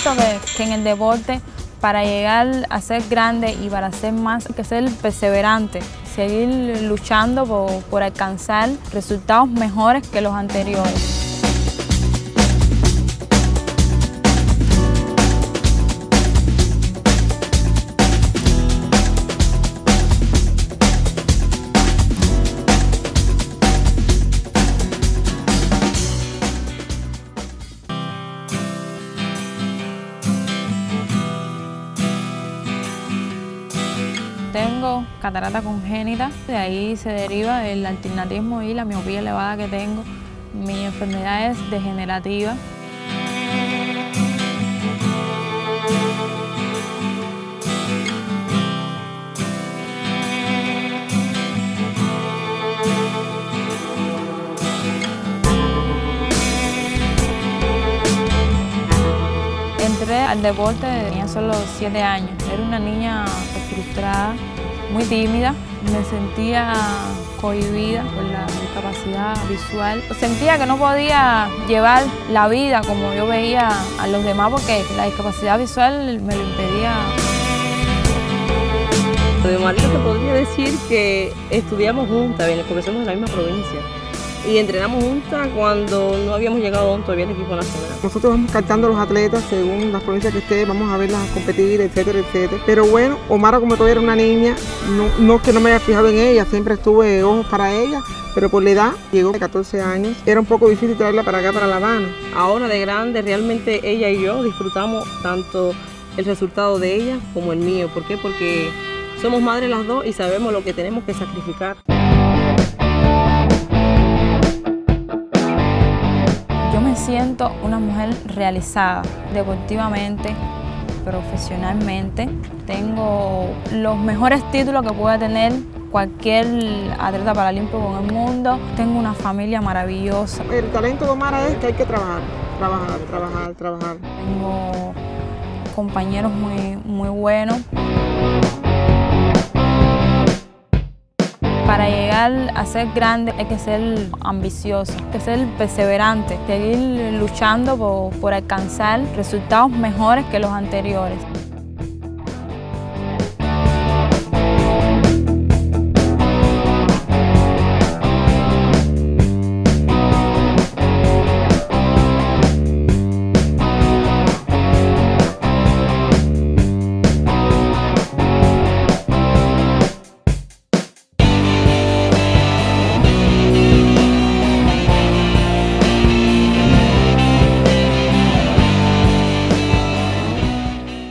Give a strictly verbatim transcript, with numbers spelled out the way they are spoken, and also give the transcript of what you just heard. siento que, que en el deporte, para llegar a ser grande y para ser más, hay que ser perseverante, seguir luchando por, por alcanzar resultados mejores que los anteriores. Tengo catarata congénita, de ahí se deriva el altignatismo y la miopía elevada que tengo. Mi enfermedad es degenerativa. Entré al deporte, tenía solo siete años. Era una niña frustrada, muy tímida. Me sentía cohibida por la discapacidad visual. Sentía que no podía llevar la vida como yo veía a los demás porque la discapacidad visual me lo impedía. De María te podría decir que estudiamos juntas, comenzamos en la misma provincia. Y entrenamos juntas cuando no habíamos llegado aún todavía al equipo nacional. Nosotros vamos captando a los atletas según las provincias que esté, vamos a verlas a competir, etcétera, etcétera. Pero bueno, Omara, como todavía era una niña, no, no que no me haya fijado en ella, siempre estuve ojos para ella, pero por la edad, llegó de catorce años, era un poco difícil traerla para acá, para La Habana. Ahora de grande, realmente ella y yo disfrutamos tanto el resultado de ella como el mío. ¿Por qué? Porque somos madres las dos y sabemos lo que tenemos que sacrificar. Siento una mujer realizada deportivamente, profesionalmente. Tengo los mejores títulos que pueda tener cualquier atleta paralímpico en el mundo. Tengo una familia maravillosa. El talento de Omara es que hay que trabajar, trabajar, trabajar, trabajar. Tengo compañeros muy, muy buenos. Para llegar a ser grande hay que ser ambicioso, hay que ser perseverante, seguir luchando por, por alcanzar resultados mejores que los anteriores.